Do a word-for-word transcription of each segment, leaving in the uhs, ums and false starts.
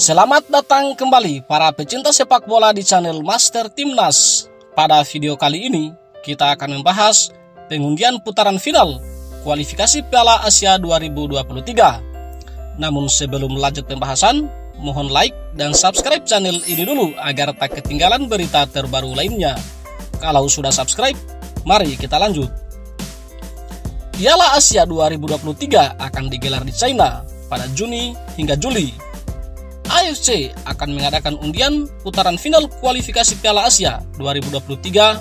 Selamat datang kembali para pecinta sepak bola di channel Master Timnas. Pada video kali ini, kita akan membahas pengundian putaran final kualifikasi Piala Asia dua ribu dua puluh tiga. Namun sebelum lanjut pembahasan, mohon like dan subscribe channel ini dulu agar tak ketinggalan berita terbaru lainnya. Kalau sudah subscribe, mari kita lanjut. Piala Asia dua ribu dua puluh tiga akan digelar di China pada Juni hingga Juli. A F C akan mengadakan undian putaran final kualifikasi Piala Asia dua ribu dua puluh tiga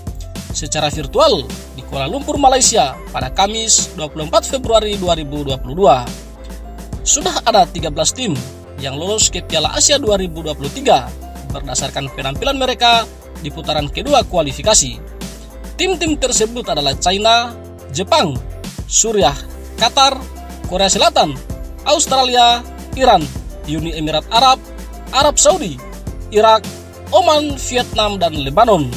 secara virtual di Kuala Lumpur, Malaysia pada Kamis dua puluh empat Februari dua ribu dua puluh dua. Sudah ada tiga belas tim yang lolos ke Piala Asia dua ribu dua puluh tiga berdasarkan penampilan mereka di putaran kedua kualifikasi. Tim-tim tersebut adalah China, Jepang, Suriah, Qatar, Korea Selatan, Australia, Iran, Uni Emirat Arab, Arab Saudi, Irak, Oman, Vietnam, dan Lebanon.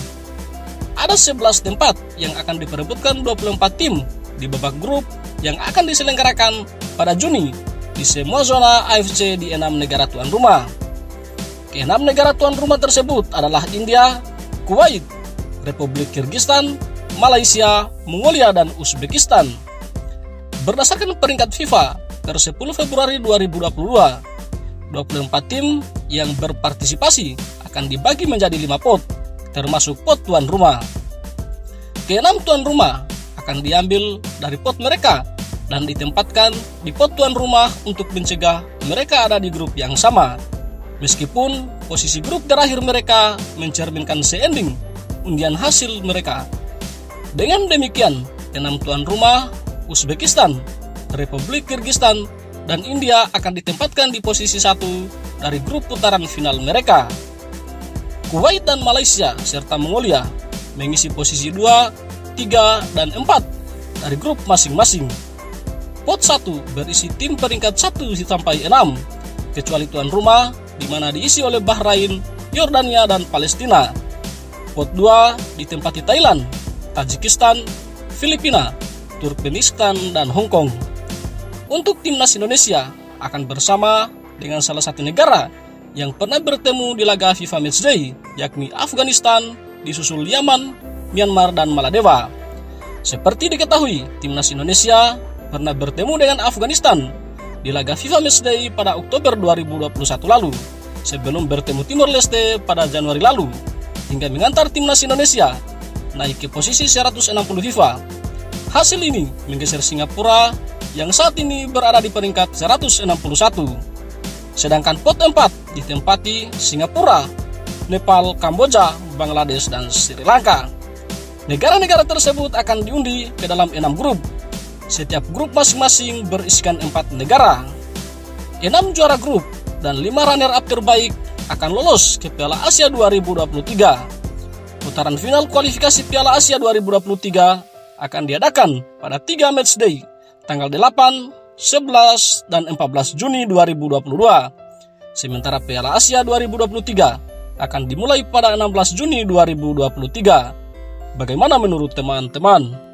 Ada sebelas tempat yang akan diperebutkan dua puluh empat tim di babak grup yang akan diselenggarakan pada Juni di semua zona A F C di enam negara tuan rumah. Keenam negara tuan rumah tersebut adalah India, Kuwait, Republik Kirgistan, Malaysia, Mongolia, dan Uzbekistan. Berdasarkan peringkat FIFA per sepuluh Februari dua ribu dua puluh dua, dua puluh empat tim yang berpartisipasi akan dibagi menjadi lima pot, termasuk pot tuan rumah. Keenam tuan rumah akan diambil dari pot mereka dan ditempatkan di pot tuan rumah untuk mencegah mereka ada di grup yang sama. Meskipun posisi grup terakhir mereka mencerminkan seeding undian hasil mereka. Dengan demikian, keenam tuan rumah Uzbekistan, Republik Kirgistan, dan India akan ditempatkan di posisi satu dari grup putaran final mereka. Kuwait dan Malaysia serta Mongolia mengisi posisi dua, tiga, dan empat dari grup masing-masing. Pot satu berisi tim peringkat satu sampai enam, kecuali tuan rumah di mana diisi oleh Bahrain, Yordania, dan Palestina. Pot dua ditempati Thailand, Tajikistan, Filipina, Turkmenistan, dan Hong Kong. Untuk timnas Indonesia akan bersama dengan salah satu negara yang pernah bertemu di laga FIFA Matchday, yakni Afghanistan, disusul Yaman, Myanmar, dan Maladewa. Seperti diketahui, timnas Indonesia pernah bertemu dengan Afghanistan di laga FIFA Matchday pada Oktober dua ribu dua puluh satu lalu, sebelum bertemu Timor Leste pada Januari lalu, hingga mengantar timnas Indonesia naik ke posisi seratus enam puluh FIFA. Hasil ini menggeser Singapura yang saat ini berada di peringkat seratus enam puluh satu. Sedangkan pot empat ditempati Singapura, Nepal, Kamboja, Bangladesh, dan Sri Lanka. Negara-negara tersebut akan diundi ke dalam enam grup. Setiap grup masing-masing berisikan empat negara. Enam juara grup dan lima runner-up terbaik akan lolos ke Piala Asia dua ribu dua puluh tiga. Putaran final kualifikasi Piala Asia dua ribu dua puluh tiga akan diadakan pada tiga matchday, tanggal delapan, sebelas, dan empat belas Juni dua ribu dua puluh dua. Sementara Piala Asia dua ribu dua puluh tiga akan dimulai pada enam belas Juni dua ribu dua puluh tiga. Bagaimana menurut teman-teman?